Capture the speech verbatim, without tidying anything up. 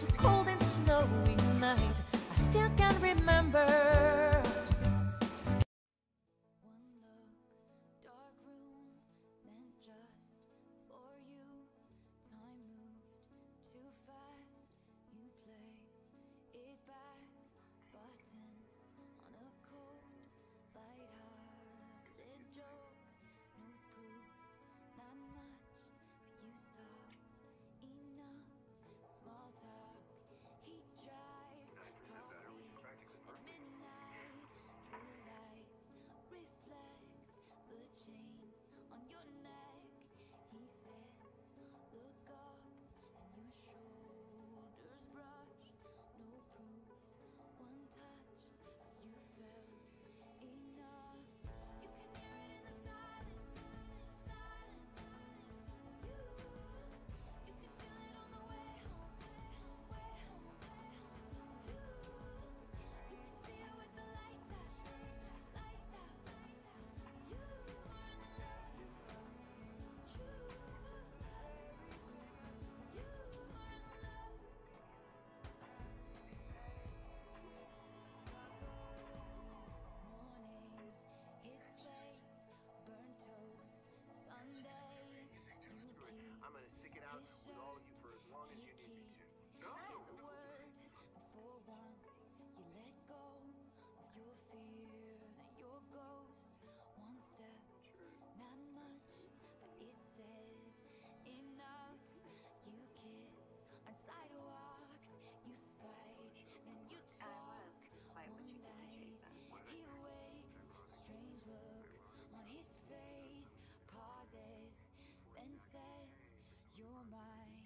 was a cold and snowy night. I still can remember. One look, dark room, meant just for you. Time moved too fast. You play it back. Buttons on a cold, light-hearted joke. No proof, not much, but you saw enough. Small talk, he drives coffee at midnight. Your light reflects the chain on your neck. He says, look up, and your shoulders brush. No proof, one touch, you felt enough. You can hear it in the silence, silence. You, you can feel it on the way home, way home. You, you can see it with the lights out, lights out. You are in love, true love. You are in love. Morning, his face, burnt toast, Sunday. Screw it. I'm gonna stick it out with all of you for as long as you need me to. No, As a no. word, and for once, you let go of your fears and your ghosts. One step, not much, but it said enough. You kiss on sidewalks, you fight, then you talk. I was, despite what you did to Jason. He wakes, strange look on his face, pauses, then says, you're mine.